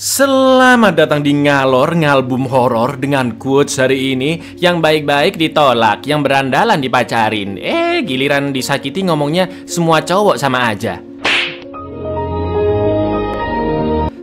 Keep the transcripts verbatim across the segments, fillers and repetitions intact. Selamat datang di Ngalor, ngalbum horor dengan quotes hari ini. Yang baik-baik ditolak, yang berandalan dipacarin. Eh, giliran disakiti ngomongnya semua cowok sama aja.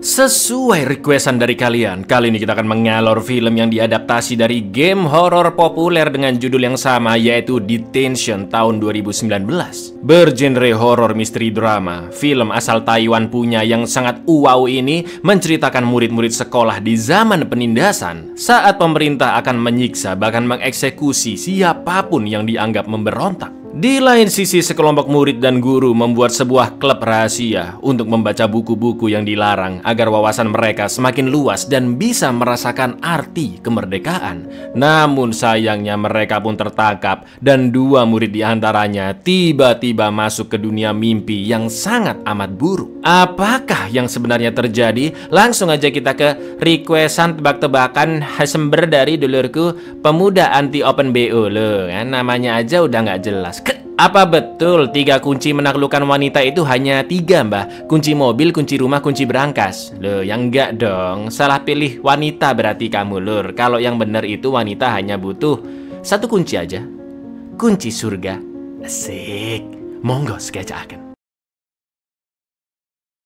Sesuai requestan dari kalian, kali ini kita akan mengalor film yang diadaptasi dari game horor populer dengan judul yang sama, yaitu Detention tahun dua ribu sembilan belas. Bergenre horor misteri drama, film asal Taiwan punya yang sangat wow ini menceritakan murid-murid sekolah di zaman penindasan saat pemerintah akan menyiksa bahkan mengeksekusi siapapun yang dianggap memberontak. Di lain sisi, sekelompok murid dan guru membuat sebuah klub rahasia untuk membaca buku-buku yang dilarang agar wawasan mereka semakin luas dan bisa merasakan arti kemerdekaan. Namun sayangnya mereka pun tertangkap dan dua murid diantaranya tiba-tiba masuk ke dunia mimpi yang sangat amat buruk. Apakah yang sebenarnya terjadi? Langsung aja kita ke requestan tebak-tebakan sumber dari dulurku pemuda anti open B O loh. Ya, namanya aja udah nggak jelas. Apa betul tiga kunci menaklukkan wanita itu hanya tiga mbah? Kunci mobil, kunci rumah, kunci berangkas. Loh, yang enggak dong. Salah pilih wanita berarti kamu lur. Kalau yang bener itu wanita hanya butuh satu kunci aja. Kunci surga. Asik. Monggo sketchakan.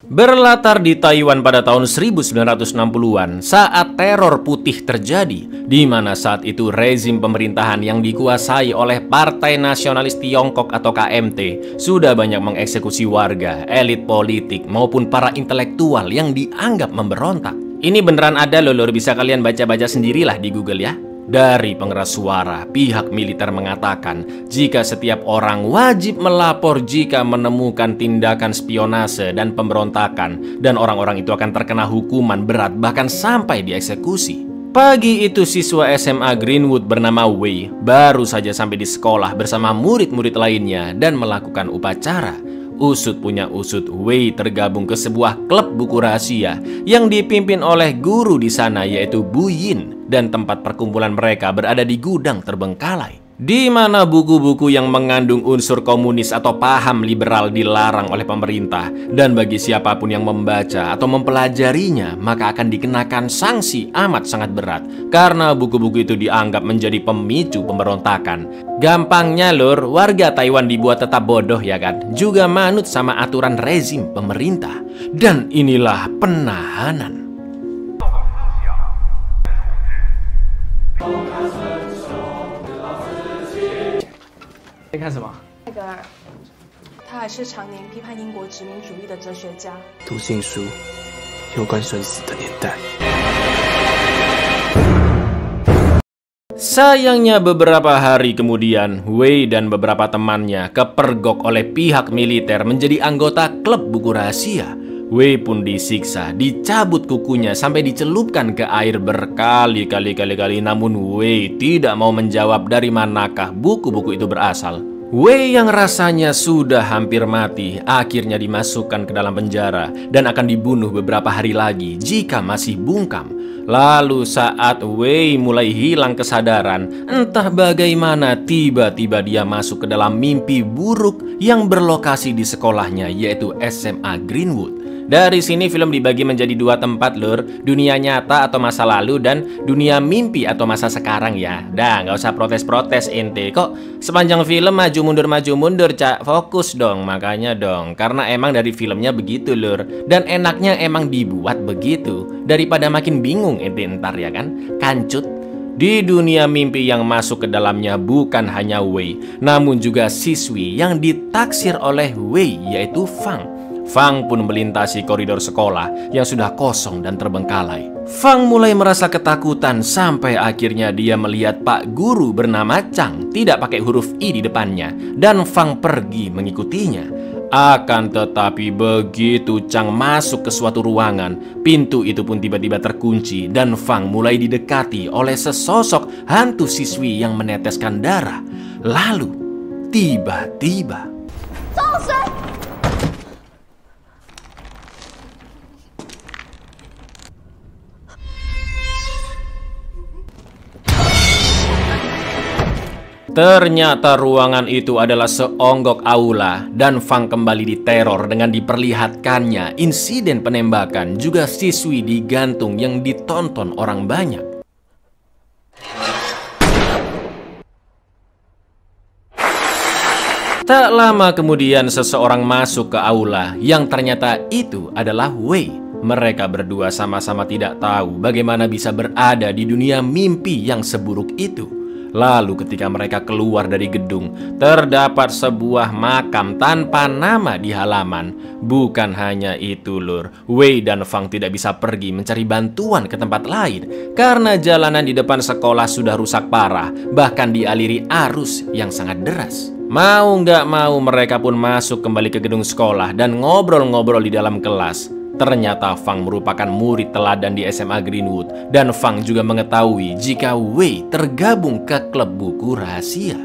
Berlatar di Taiwan pada tahun seribu sembilan ratus enam puluhan saat teror putih terjadi, di mana saat itu rezim pemerintahan yang dikuasai oleh Partai Nasionalis Tiongkok atau K M T sudah banyak mengeksekusi warga, elit politik maupun para intelektual yang dianggap memberontak. Ini beneran ada lho lho, bisa kalian baca-baca sendirilah di Google ya. Dari pengeras suara, pihak militer mengatakan jika setiap orang wajib melapor jika menemukan tindakan spionase dan pemberontakan, dan orang-orang itu akan terkena hukuman berat bahkan sampai dieksekusi. Pagi itu siswa S M A Greenwood bernama Wei baru saja sampai di sekolah bersama murid-murid lainnya dan melakukan upacara. Usut punya usut, Wei tergabung ke sebuah klub buku rahasia yang dipimpin oleh guru di sana yaitu Bu Yin, dan tempat perkumpulan mereka berada di gudang terbengkalai, di mana buku-buku yang mengandung unsur komunis atau paham liberal dilarang oleh pemerintah, dan bagi siapapun yang membaca atau mempelajarinya maka akan dikenakan sanksi amat sangat berat karena buku-buku itu dianggap menjadi pemicu pemberontakan. Gampangnya lur, warga Taiwan dibuat tetap bodoh ya kan, juga manut sama aturan rezim pemerintah. Dan inilah penahanan. Sayangnya beberapa hari kemudian, Wei dan beberapa temannya kepergok oleh pihak militer menjadi anggota klub buku rahasia. Wei pun disiksa, dicabut kukunya sampai dicelupkan ke air berkali-kali-kali-kali. Namun Wei tidak mau menjawab dari manakah buku-buku itu berasal. Wei yang rasanya sudah hampir mati akhirnya dimasukkan ke dalam penjara dan akan dibunuh beberapa hari lagi jika masih bungkam. Lalu saat Wei mulai hilang kesadaran, entah bagaimana tiba-tiba dia masuk ke dalam mimpi buruk yang berlokasi di sekolahnya yaitu S M A Greenwood. Dari sini film dibagi menjadi dua tempat lur, dunia nyata atau masa lalu dan dunia mimpi atau masa sekarang ya. Dah, nggak usah protes-protes ente. Kok sepanjang film maju mundur maju mundur, Cak? Fokus dong, makanya dong. Karena emang dari filmnya begitu lur, dan enaknya emang dibuat begitu daripada makin bingung ente ntar ya kan, kancut. Di dunia mimpi yang masuk ke dalamnya bukan hanya Wei, namun juga siswi yang ditaksir oleh Wei yaitu Fang. Fang pun melintasi koridor sekolah yang sudah kosong dan terbengkalai. Fang mulai merasa ketakutan sampai akhirnya dia melihat Pak Guru bernama Chang tidak pakai huruf I di depannya, dan Fang pergi mengikutinya. Akan tetapi begitu Chang masuk ke suatu ruangan, pintu itu pun tiba-tiba terkunci dan Fang mulai didekati oleh sesosok hantu siswi yang meneteskan darah. Lalu tiba-tiba Ternyata ruangan itu adalah seonggok aula dan Fang kembali diteror dengan diperlihatkannya insiden penembakan juga siswi digantung yang ditonton orang banyak. Tak lama kemudian seseorang masuk ke aula yang ternyata itu adalah Wei. Mereka berdua sama-sama tidak tahu bagaimana bisa berada di dunia mimpi yang seburuk itu. Lalu ketika mereka keluar dari gedung, terdapat sebuah makam tanpa nama di halaman. Bukan hanya itu lur, Wei dan Fang tidak bisa pergi mencari bantuan ke tempat lain karena jalanan di depan sekolah sudah rusak parah, bahkan dialiri arus yang sangat deras. Mau nggak mau mereka pun masuk kembali ke gedung sekolah dan ngobrol-ngobrol di dalam kelas. Ternyata Fang merupakan murid teladan di S M A Greenwood dan Fang juga mengetahui jika Wei tergabung ke klub buku rahasia.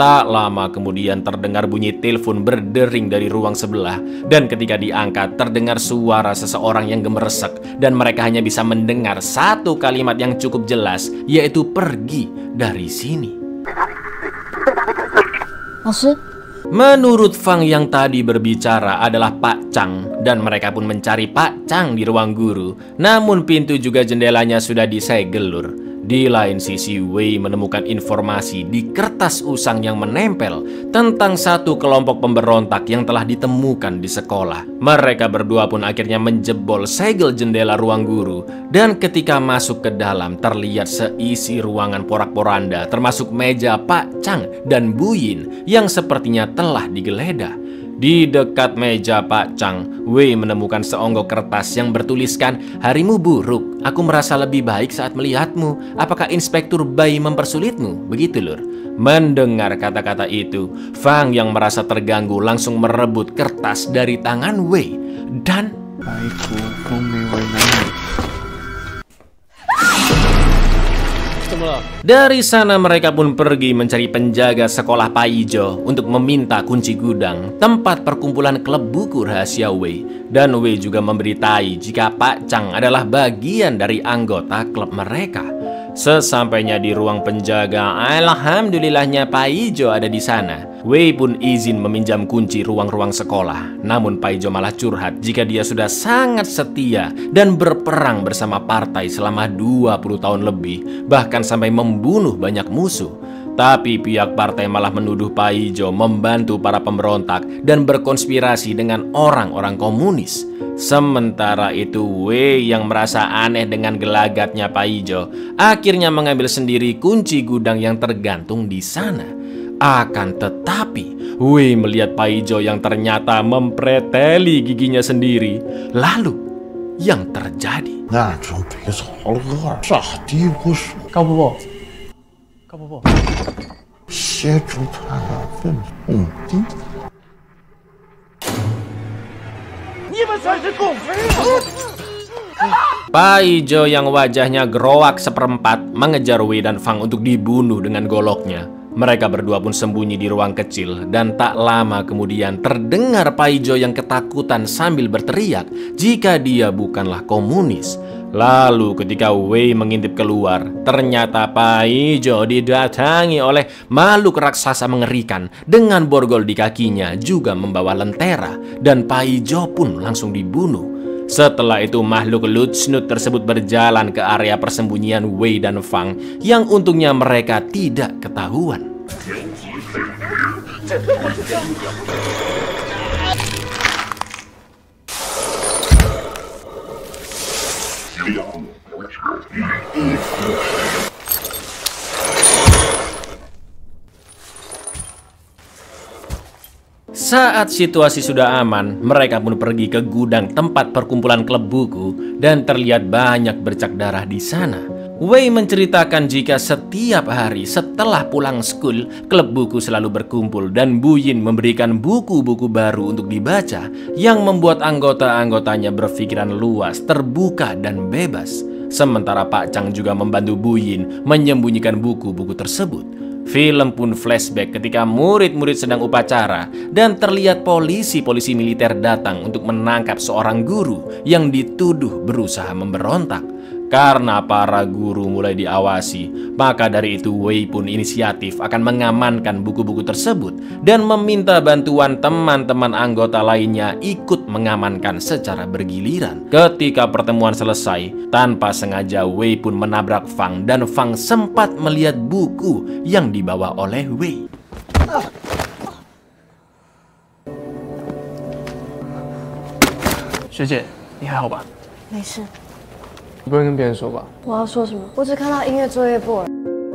Tak lama kemudian terdengar bunyi telepon berdering dari ruang sebelah dan ketika diangkat terdengar suara seseorang yang gemeresek dan mereka hanya bisa mendengar satu kalimat yang cukup jelas, yaitu pergi dari sini. Menurut Fang yang tadi berbicara adalah Pak Chang dan mereka pun mencari Pak Chang di ruang guru. Namun pintu juga jendelanya sudah disegel lur. Di lain sisi Wei menemukan informasi di kertas usang yang menempel tentang satu kelompok pemberontak yang telah ditemukan di sekolah. Mereka berdua pun akhirnya menjebol segel jendela ruang guru. Dan ketika masuk ke dalam terlihat seisi ruangan porak-poranda termasuk meja Pak Chang dan Bu Yin yang sepertinya telah digeledah. Di dekat meja Pak Chang, Wei menemukan seonggok kertas yang bertuliskan, "Harimu buruk, aku merasa lebih baik saat melihatmu. Apakah Inspektur Bai mempersulitmu?" Begitu lur. Mendengar kata-kata itu, Fang yang merasa terganggu langsung merebut kertas dari tangan Wei dan dari sana mereka pun pergi mencari penjaga sekolah Pak Ijo untuk meminta kunci gudang tempat perkumpulan klub buku rahasia Wei. Dan Wei juga memberitahu jika Pak Chang adalah bagian dari anggota klub mereka. Sesampainya di ruang penjaga, alhamdulillahnya Pak Ijo ada di sana. Wei pun izin meminjam kunci ruang-ruang sekolah. Namun Pak Ijo malah curhat jika dia sudah sangat setia dan berperang bersama partai selama dua puluh tahun lebih, bahkan sampai membunuh banyak musuh. Tapi pihak partai malah menuduh Pak Ijo membantu para pemberontak dan berkonspirasi dengan orang-orang komunis. Sementara itu Wei yang merasa aneh dengan gelagatnya Pak Ijo akhirnya mengambil sendiri kunci gudang yang tergantung di sana. Akan tetapi Wei melihat Pak Ijo yang ternyata mempreteli giginya sendiri. Lalu yang terjadi? Nah, Pak Ijo yang wajahnya growak seperempat mengejar Wei dan Fang untuk dibunuh dengan goloknya. Mereka berdua pun sembunyi di ruang kecil dan tak lama kemudian terdengar Pak Ijo yang ketakutan sambil berteriak jika dia bukanlah komunis. Lalu ketika Wei mengintip keluar, ternyata Pak Ijo didatangi oleh makhluk raksasa mengerikan dengan borgol di kakinya juga membawa lentera dan Pak Ijo pun langsung dibunuh. Setelah itu makhluk lutsnut tersebut berjalan ke area persembunyian Wei dan Fang yang untungnya mereka tidak ketahuan. Saat situasi sudah aman, mereka pun pergi ke gudang tempat perkumpulan klub buku dan terlihat banyak bercak darah di sana. Wei menceritakan jika setiap hari setelah pulang school, klub buku selalu berkumpul dan Bu Yin memberikan buku-buku baru untuk dibaca yang membuat anggota-anggotanya berpikiran luas, terbuka, dan bebas. Sementara Pak Chang juga membantu Bu Yin menyembunyikan buku-buku tersebut. Film pun flashback ketika murid-murid sedang upacara dan terlihat polisi-polisi militer datang untuk menangkap seorang guru yang dituduh berusaha memberontak. Karena para guru mulai diawasi, maka dari itu Wei pun inisiatif akan mengamankan buku-buku tersebut dan meminta bantuan teman-teman anggota lainnya ikut mengamankan secara bergiliran. Ketika pertemuan selesai, tanpa sengaja Wei pun menabrak Fang dan Fang sempat melihat buku yang dibawa oleh Wei. Shuji, kamu baik? Tidak.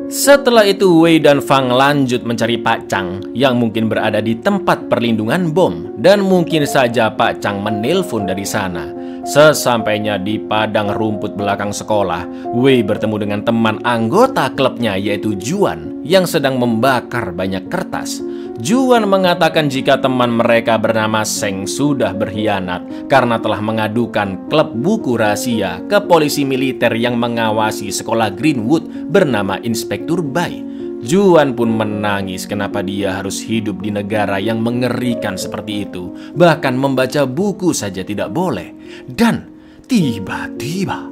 Setelah itu Wei dan Fang lanjut mencari Pak Chang yang mungkin berada di tempat perlindungan bom, dan mungkin saja Pak Chang menelpon dari sana. Sesampainya di padang rumput belakang sekolah, Wei bertemu dengan teman anggota klubnya yaitu Juan yang sedang membakar banyak kertas. Juan mengatakan jika teman mereka bernama Seng sudah berkhianat karena telah mengadukan klub buku rahasia ke polisi militer yang mengawasi sekolah Greenwood bernama Inspektur Bai. Juan pun menangis kenapa dia harus hidup di negara yang mengerikan seperti itu. Bahkan membaca buku saja tidak boleh. Dan tiba-tiba...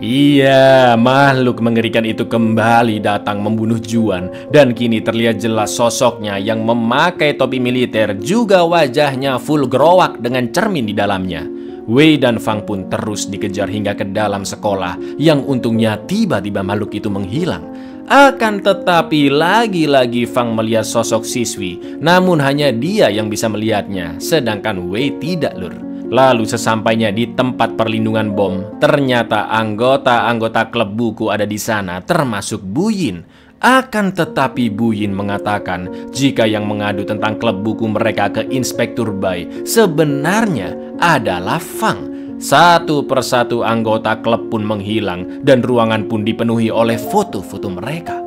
Iya, makhluk mengerikan itu kembali datang membunuh Juan. Dan kini terlihat jelas sosoknya yang memakai topi militer, juga wajahnya full growak dengan cermin di dalamnya. Wei dan Fang pun terus dikejar hingga ke dalam sekolah, yang untungnya tiba-tiba makhluk itu menghilang. Akan tetapi lagi-lagi Fang melihat sosok siswi, namun hanya dia yang bisa melihatnya, sedangkan Wei tidak, lur. Lalu sesampainya di tempat perlindungan bom, ternyata anggota-anggota klub buku ada di sana termasuk Bu Yin. Akan tetapi Bu Yin mengatakan jika yang mengadu tentang klub buku mereka ke Inspektur Bai sebenarnya adalah Fang. Satu persatu anggota klub pun menghilang dan ruangan pun dipenuhi oleh foto-foto mereka.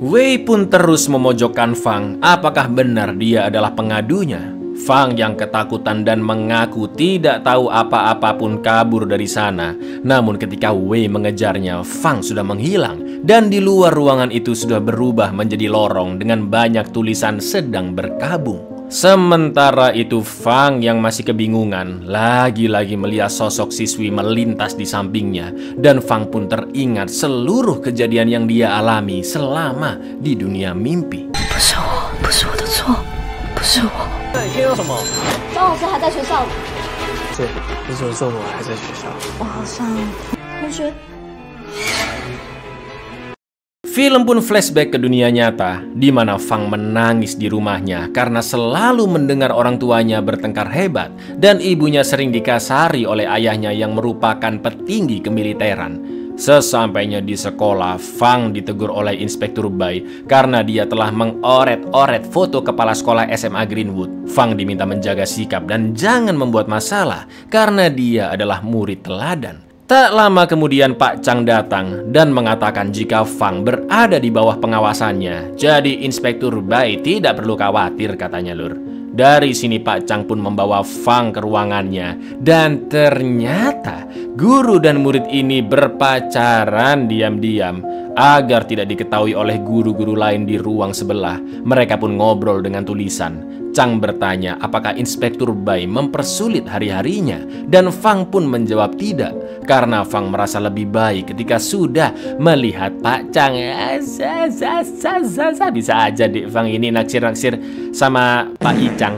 Wei pun terus memojokkan Fang, apakah benar dia adalah pengadunya. Fang yang ketakutan dan mengaku tidak tahu apa-apa pun kabur dari sana. Namun ketika Wei mengejarnya, Fang sudah menghilang. Dan di luar ruangan itu sudah berubah menjadi lorong dengan banyak tulisan sedang berkabung. Sementara itu Fang yang masih kebingungan lagi-lagi melihat sosok siswi melintas di sampingnya. Dan Fang pun teringat seluruh kejadian yang dia alami selama di dunia mimpi. Film pun flashback ke dunia nyata, di mana Fang menangis di rumahnya karena selalu mendengar orang tuanya bertengkar hebat dan ibunya sering dikasari oleh ayahnya yang merupakan petinggi kemiliteran. Sesampainya di sekolah, Fang ditegur oleh Inspektur Bai karena dia telah mengoret-oret foto kepala sekolah S M A Greenwood. Fang diminta menjaga sikap dan jangan membuat masalah karena dia adalah murid teladan. Tak lama kemudian Pak Chang datang dan mengatakan jika Fang berada di bawah pengawasannya. Jadi Inspektur Bai tidak perlu khawatir katanya, lur. Dari sini Pak Chang pun membawa Fang ke ruangannya. Dan ternyata guru dan murid ini berpacaran diam-diam. Agar tidak diketahui oleh guru-guru lain di ruang sebelah, mereka pun ngobrol dengan tulisan. Chang bertanya apakah Inspektur Bai mempersulit hari-harinya dan Fang pun menjawab tidak karena Fang merasa lebih baik ketika sudah melihat Pak Chang. Bisa aja deh Fang ini naksir-naksir sama Pak Icang.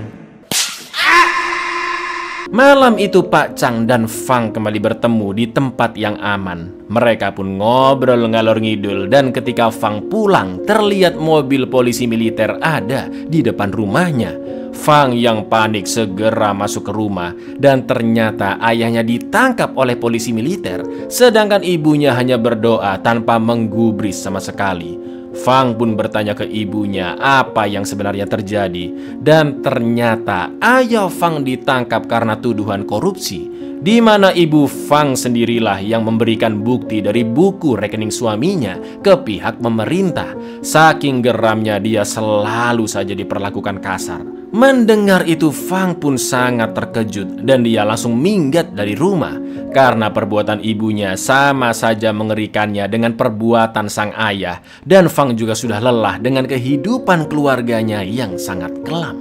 Malam itu Pak Chang dan Fang kembali bertemu di tempat yang aman. Mereka pun ngobrol ngalor ngidul dan ketika Fang pulang terlihat mobil polisi militer ada di depan rumahnya. Fang yang panik segera masuk ke rumah dan ternyata ayahnya ditangkap oleh polisi militer sedangkan ibunya hanya berdoa tanpa menggubris sama sekali. Fang pun bertanya ke ibunya apa yang sebenarnya terjadi. Dan ternyata ayah Fang ditangkap karena tuduhan korupsi, di mana ibu Fang sendirilah yang memberikan bukti dari buku rekening suaminya ke pihak pemerintah. Saking geramnya dia selalu saja diperlakukan kasar. Mendengar itu Fang pun sangat terkejut dan dia langsung minggat dari rumah karena perbuatan ibunya sama saja mengerikannya dengan perbuatan sang ayah, dan Fang juga sudah lelah dengan kehidupan keluarganya yang sangat kelam.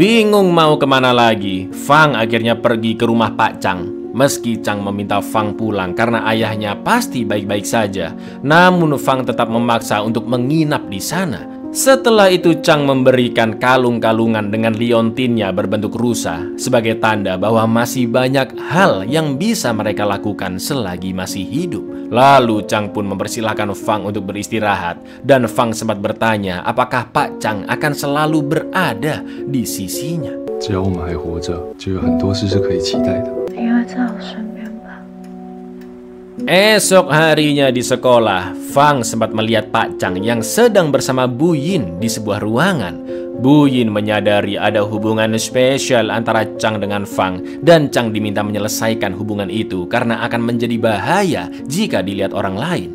Bingung mau kemana lagi, Fang akhirnya pergi ke rumah Pak Chang. Meski Chang meminta Fang pulang karena ayahnya pasti baik-baik saja, namun Fang tetap memaksa untuk menginap di sana. Setelah itu Chang memberikan kalung-kalungan dengan liontinnya berbentuk rusa sebagai tanda bahwa masih banyak hal yang bisa mereka lakukan selagi masih hidup. Lalu Chang pun mempersilahkan Fang untuk beristirahat, dan Fang sempat bertanya apakah Pak Chang akan selalu berada di sisinya. Esok harinya di sekolah, Fang sempat melihat Pak Chang yang sedang bersama Bu Yin di sebuah ruangan. Bu Yin menyadari ada hubungan spesial antara Chang dengan Fang, dan Chang diminta menyelesaikan hubungan itu karena akan menjadi bahaya jika dilihat orang lain.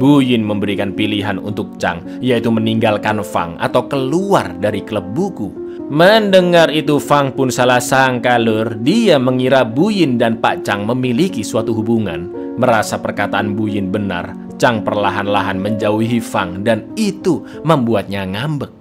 Bu Yin memberikan pilihan untuk Chang, yaitu meninggalkan Fang atau keluar dari klub buku. Mendengar itu Fang pun salah sangka lur, dia mengira Bu Yin dan Pak Chang memiliki suatu hubungan. Merasa perkataan Bu Yin benar, Chang perlahan-lahan menjauhi Fang dan itu membuatnya ngambek.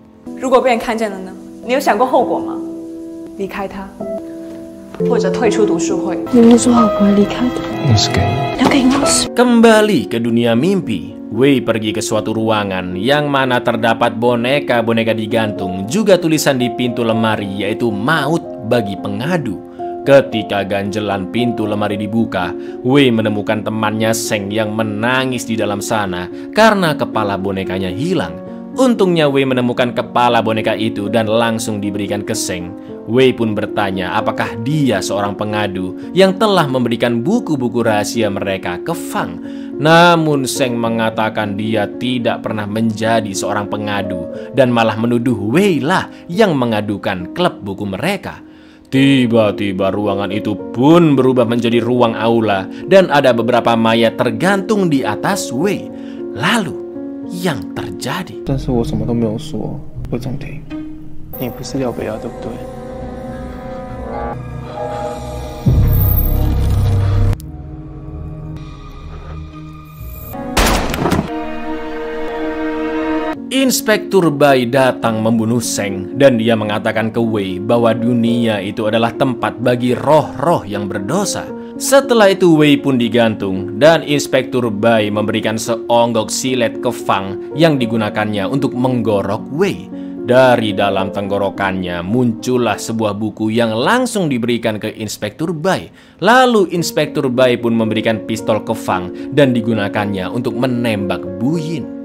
Kembali ke dunia mimpi, Wei pergi ke suatu ruangan yang mana terdapat boneka-boneka digantung, juga tulisan di pintu lemari yaitu maut bagi pengadu. Ketika ganjelan pintu lemari dibuka, Wei menemukan temannya Seng yang menangis di dalam sana karena kepala bonekanya hilang. Untungnya Wei menemukan kepala boneka itu dan langsung diberikan ke Seng. Wei pun bertanya apakah dia seorang pengadu yang telah memberikan buku-buku rahasia mereka ke Fang. Namun Seng mengatakan dia tidak pernah menjadi seorang pengadu dan malah menuduh Wei lah yang mengadukan klub buku mereka. Tiba-tiba ruangan itu pun berubah menjadi ruang aula dan ada beberapa mayat tergantung di atas Wei. Lalu yang terjadi. Inspektur Bai datang membunuh Seng dan dia mengatakan ke Wei bahwa dunia itu adalah tempat bagi roh-roh yang berdosa. Setelah itu Wei pun digantung dan Inspektur Bai memberikan seonggok silet ke Fang yang digunakannya untuk menggorok Wei. Dari dalam tenggorokannya muncullah sebuah buku yang langsung diberikan ke Inspektur Bai. Lalu Inspektur Bai pun memberikan pistol ke Fang dan digunakannya untuk menembak Bu Yin.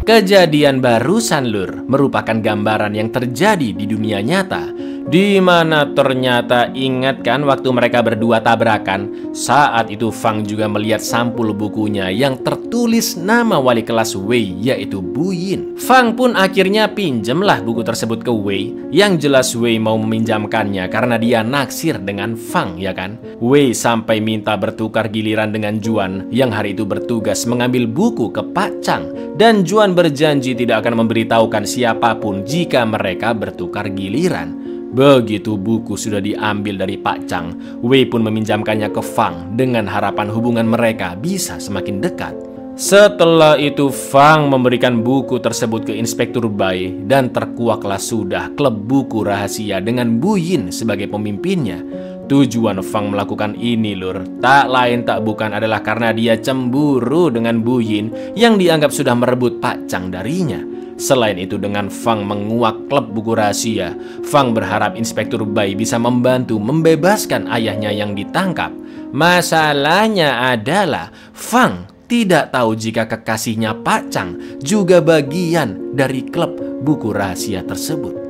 Kejadian barusan lur merupakan gambaran yang terjadi di dunia nyata, di mana ternyata ingatkan waktu mereka berdua tabrakan. Saat itu Fang juga melihat sampul bukunya yang tertulis nama wali kelas Wei yaitu Bu Yin. Fang pun akhirnya pinjemlah buku tersebut ke Wei, yang jelas Wei mau meminjamkannya karena dia naksir dengan Fang ya kan. Wei sampai minta bertukar giliran dengan Juan yang hari itu bertugas mengambil buku ke Pak Chang, dan Juan berjanji tidak akan memberitahukan siapapun jika mereka bertukar giliran. Begitu buku sudah diambil dari Pak Chang, Wei pun meminjamkannya ke Fang dengan harapan hubungan mereka bisa semakin dekat. Setelah itu Fang memberikan buku tersebut ke Inspektur Bai dan terkuaklah sudah klub buku rahasia dengan Bu Yin sebagai pemimpinnya. Tujuan Fang melakukan ini lur, tak lain tak bukan adalah karena dia cemburu dengan Bu Yin yang dianggap sudah merebut Pak Chang darinya. Selain itu dengan Fang menguak klub buku rahasia, Fang berharap Inspektur Bai bisa membantu membebaskan ayahnya yang ditangkap. Masalahnya adalah Fang tidak tahu jika kekasihnya Pak Chang juga bagian dari klub buku rahasia tersebut.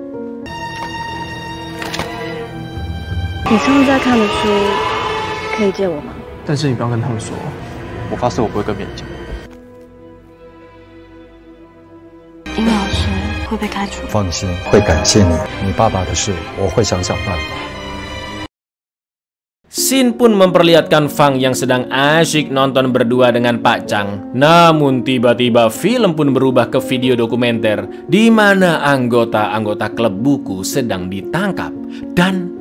你上次在看的书，可以借我吗？但是你不要跟他们说，我发誓我不会跟别人讲。英老师会被开除。放心，会感谢你。你爸爸的事，我会想想办法。 Shin pun memperlihatkan Fang yang sedang asyik nonton berdua dengan Pak Chang. Namun tiba-tiba film pun berubah ke video dokumenter di mana anggota-anggota klub buku sedang ditangkap dan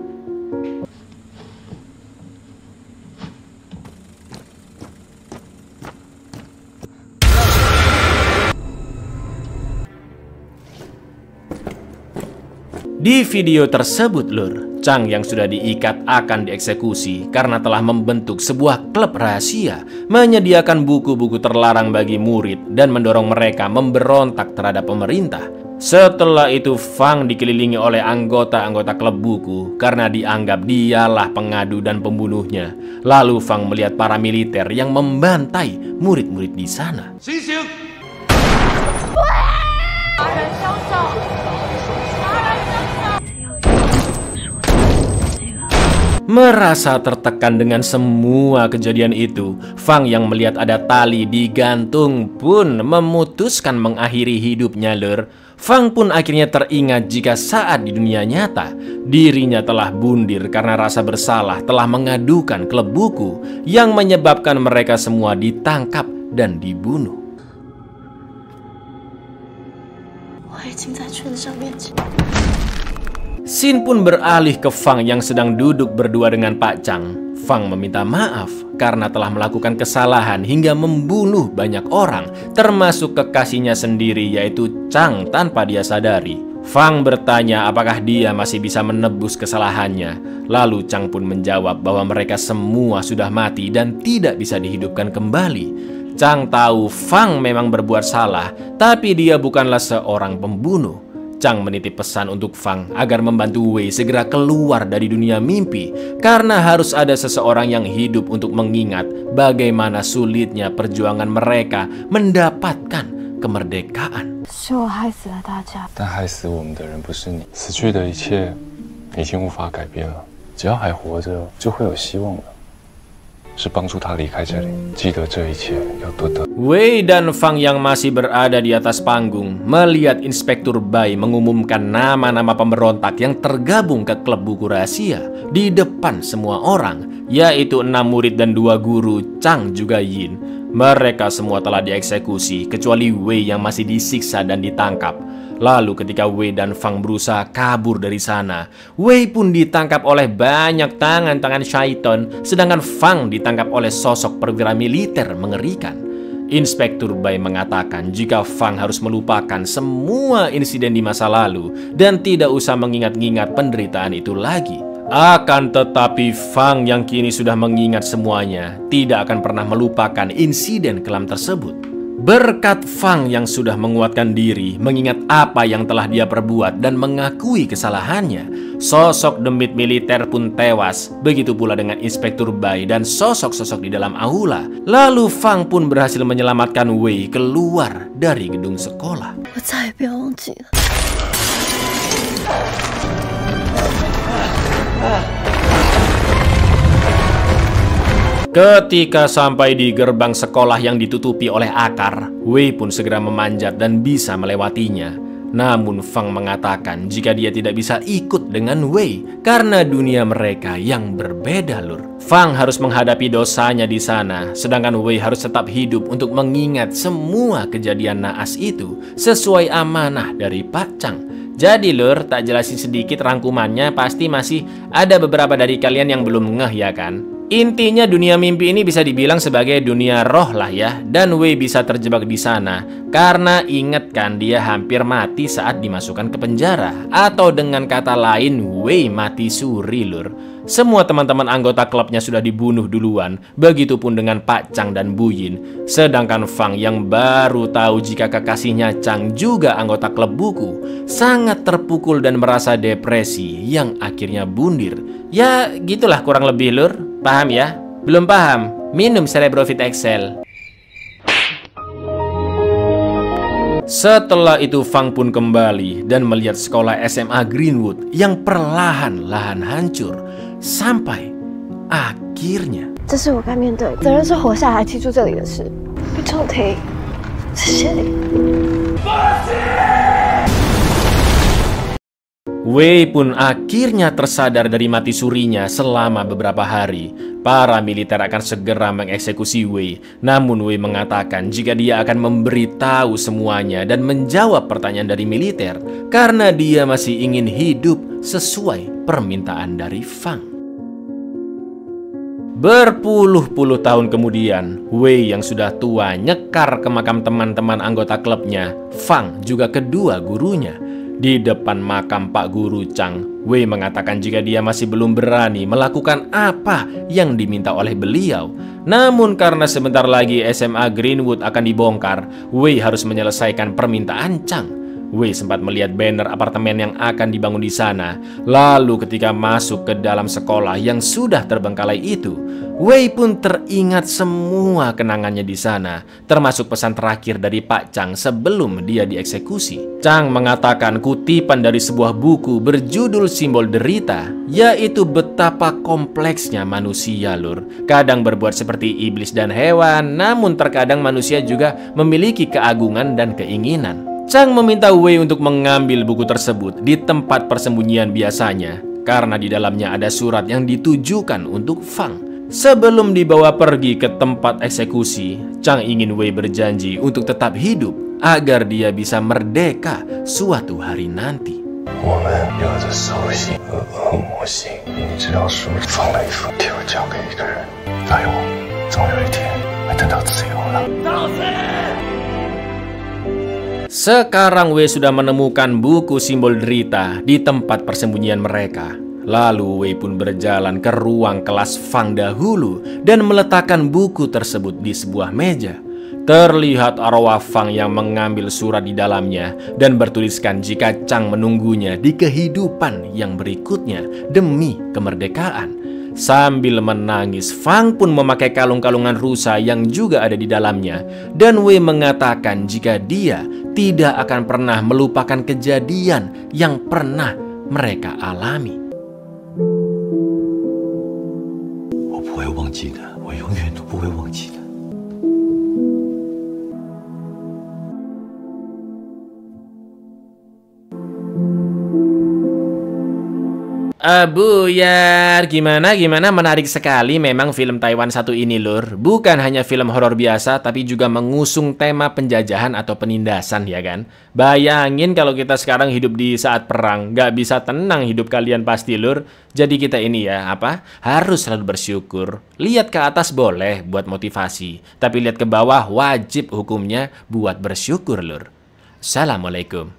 di video tersebut, Lur, Chang yang sudah diikat akan dieksekusi karena telah membentuk sebuah klub rahasia, menyediakan buku-buku terlarang bagi murid dan mendorong mereka memberontak terhadap pemerintah. Setelah itu, Fang dikelilingi oleh anggota-anggota klub buku karena dianggap dialah pengadu dan pembunuhnya. Lalu Fang melihat para militer yang membantai murid-murid di sana. Sisik. Merasa tertekan dengan semua kejadian itu, Fang yang melihat ada tali digantung pun memutuskan mengakhiri hidupnya, Lur. Fang pun akhirnya teringat jika saat di dunia nyata, dirinya telah bundir karena rasa bersalah telah mengadukan klub buku yang menyebabkan mereka semua ditangkap dan dibunuh. 信pun beralih ke Fang yang sedang duduk berdua dengan Pak Chang. Fang meminta maaf karena telah melakukan kesalahan hingga membunuh banyak orang, termasuk kekasihnya sendiri yaitu Chang tanpa dia sadari. Fang bertanya apakah dia masih bisa menebus kesalahannya. Lalu Chang pun menjawab bahwa mereka semua sudah mati dan tidak bisa dihidupkan kembali. Chang tahu Fang memang berbuat salah, tapi dia bukanlah seorang pembunuh. Chang menitip pesan untuk Fang agar membantu Wei segera keluar dari dunia mimpi karena harus ada seseorang yang hidup untuk mengingat bagaimana sulitnya perjuangan mereka mendapatkan kemerdekaan. Wei dan Fang yang masih berada di atas panggung melihat Inspektur Bai mengumumkan nama-nama pemberontak yang tergabung ke klub buku rahasia di depan semua orang, yaitu enam murid dan dua guru Chang juga Yin. Mereka semua telah dieksekusi kecuali Wei yang masih disiksa dan ditangkap. Lalu ketika Wei dan Fang berusaha kabur dari sana, Wei pun ditangkap oleh banyak tangan-tangan syaiton, sedangkan Fang ditangkap oleh sosok perwira militer mengerikan. Inspektur Bai mengatakan jika Fang harus melupakan semua insiden di masa lalu dan tidak usah mengingat-ingat penderitaan itu lagi. Akan tetapi Fang yang kini sudah mengingat semuanya tidak akan pernah melupakan insiden kelam tersebut. Berkat Fang yang sudah menguatkan diri, mengingat apa yang telah dia perbuat dan mengakui kesalahannya, sosok demit militer pun tewas. Begitu pula dengan Inspektur Bai dan sosok-sosok di dalam aula. Lalu Fang pun berhasil menyelamatkan Wei keluar dari gedung sekolah. Ketika sampai di gerbang sekolah yang ditutupi oleh akar, Wei pun segera memanjat dan bisa melewatinya. Namun Fang mengatakan jika dia tidak bisa ikut dengan Wei karena dunia mereka yang berbeda, Lur. Fang harus menghadapi dosanya di sana, sedangkan Wei harus tetap hidup untuk mengingat semua kejadian naas itu sesuai amanah dari Pak Chang. Jadi Lur, tak jelasin sedikit rangkumannya, pasti masih ada beberapa dari kalian yang belum ngeh, ya kan? Intinya dunia mimpi ini bisa dibilang sebagai dunia roh lah ya. Dan Wei bisa terjebak di sana karena ingatkan dia hampir mati saat dimasukkan ke penjara. Atau dengan kata lain, Wei mati suri, Lur. Semua teman-teman anggota klubnya sudah dibunuh duluan. Begitupun dengan Pak Chang dan Bu Yin. Sedangkan Fang yang baru tahu jika kekasihnya Chang juga anggota klub buku, sangat terpukul dan merasa depresi yang akhirnya bundir. Ya gitulah kurang lebih, Lur. Paham ya? Belum paham? Minum Cerebrofit Excel. Setelah itu Fang pun kembali dan melihat sekolah S M A Greenwood yang perlahan-lahan hancur. sampai akhirnya. Wei pun akhirnya tersadar dari mati surinya. Selama beberapa hari, para militer akan segera mengeksekusi Wei. Namun Wei mengatakan jika dia akan memberitahu semuanya dan menjawab pertanyaan dari militer, karena dia masih ingin hidup sesuai permintaan dari Fang. Berpuluh-puluh tahun kemudian, Wei yang sudah tua nyekar ke makam teman-teman anggota klubnya, Fang juga kedua gurunya. Di depan makam Pak Guru Chang, Wei mengatakan jika dia masih belum berani melakukan apa yang diminta oleh beliau. Namun karena sebentar lagi S M A Greenwood akan dibongkar, Wei harus menyelesaikan permintaan Chang. Wei sempat melihat banner apartemen yang akan dibangun di sana. Lalu ketika masuk ke dalam sekolah yang sudah terbengkalai itu, Wei pun teringat semua kenangannya di sana, termasuk pesan terakhir dari Pak Chang sebelum dia dieksekusi. Chang mengatakan kutipan dari sebuah buku berjudul Simbol Derita, yaitu betapa kompleksnya manusia lur. Kadang berbuat seperti iblis dan hewan, namun terkadang manusia juga memiliki keagungan dan keinginan. Chang meminta Wei untuk mengambil buku tersebut di tempat persembunyian biasanya, karena di dalamnya ada surat yang ditujukan untuk Fang. Sebelum dibawa pergi ke tempat eksekusi, Chang ingin Wei berjanji untuk tetap hidup agar dia bisa merdeka suatu hari nanti. Sekarang Wei sudah menemukan buku Simbol Derita di tempat persembunyian mereka. Lalu Wei pun berjalan ke ruang kelas Fang dahulu dan meletakkan buku tersebut di sebuah meja. Terlihat arwah Fang yang mengambil surat di dalamnya dan bertuliskan jika Chang menunggunya di kehidupan yang berikutnya demi kemerdekaan. Sambil menangis, Fang pun memakai kalung-kalungan rusa yang juga ada di dalamnya. Dan Wei mengatakan jika dia tidak akan pernah melupakan kejadian yang pernah mereka alami. 我会忘记的，我永远都不会忘记的。 Uh, Buyar, gimana-gimana menarik sekali memang film Taiwan satu ini lur. Bukan hanya film horor biasa, tapi juga mengusung tema penjajahan atau penindasan ya kan. Bayangin kalau kita sekarang hidup di saat perang, gak bisa tenang hidup kalian pasti lur. Jadi kita ini ya, apa? Harus selalu bersyukur. Lihat ke atas boleh buat motivasi, tapi lihat ke bawah wajib hukumnya buat bersyukur lur. Assalamualaikum.